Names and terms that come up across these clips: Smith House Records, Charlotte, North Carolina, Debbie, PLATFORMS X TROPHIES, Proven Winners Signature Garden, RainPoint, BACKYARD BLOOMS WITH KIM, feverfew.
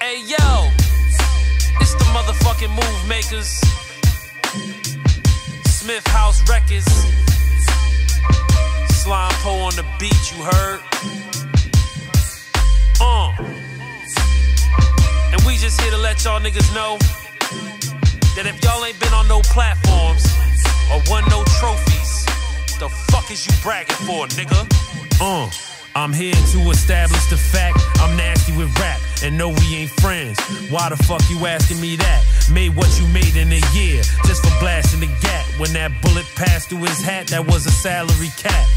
Hey yo, it's the motherfucking move makers, Smith House Records. Slime Poe on the beat, you heard? And we just here to let y'all niggas know that if y'all ain't been on no platforms or won no trophies, the fuck is you bragging for, nigga? I'm here to establish the fact I'm nasty with rap, and no, we ain't friends. Why the fuck you asking me that? Made what you made in a year just for blasting the gap. When that bullet passed through his hat, that was a salary cap.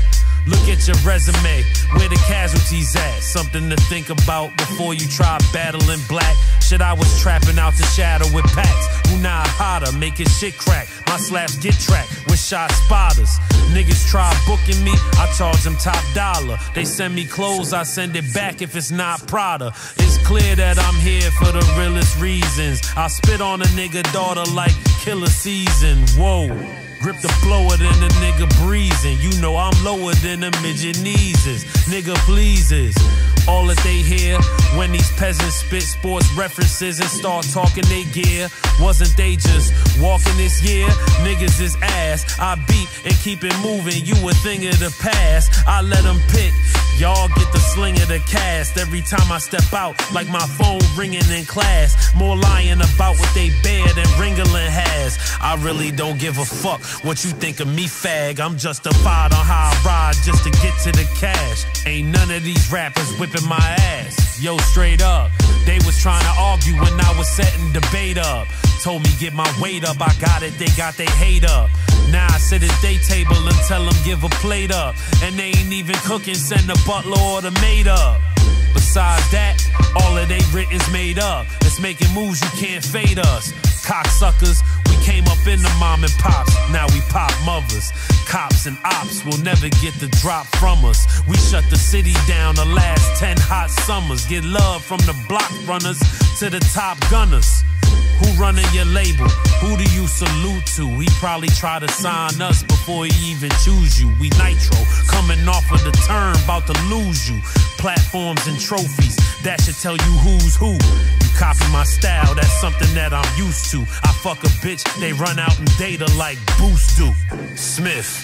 Look at your resume, where the casualties at? Something to think about before you try battling black. Shit, I was trapping out the shadow with packs. Unai Hada, making shit crack. My slaps get tracked with shot spotters. Niggas try booking me, I charge them top dollar. They send me clothes, I send it back if it's not Prada. It's clear that I'm here for the realest reasons. I spit on a nigga daughter like Killer Season, whoa. Grip the blower than a nigga breezing. You know I'm lower than a midget kneeses. Nigga pleases. All that they hear when these peasants spit sports references and start talking they gear. Wasn't they just walking this year? Niggas is ass. I beat and keep it moving. You a thing of the past. I let them pick. Y'all get the sling of the cast every time I step out, like my phone ringing in class. More lying about what they bear than Ringling has. I really don't give a fuck what you think of me, fag. I'm justified on how I ride just to get to the cash. Ain't none of these rappers whipping my ass. Yo, straight up, they was trying to argue when I was setting debate up. Told me get my weight up, I got it, they got they hate up. Now I sit at they table and tell them give a plate up. And they ain't even cooking, send a butler or the maid up. Besides that, all of they written's made up. It's making moves, you can't fade us. Cocksuckers, we came up in the mom and pops. Now we pop mothers. Cops and ops will never get the drop from us. We shut the city down the last 10 hot summers. Get love from the block runners to the top gunners. Who running your label? Who do you salute to? He probably try to sign us before he even choose you. We Nitro, coming off of the turn, about to lose you. Platforms and trophies, that should tell you who's who. You copy my style, that's something that I'm used to. I fuck a bitch, they run out in data like Boost do. Smith.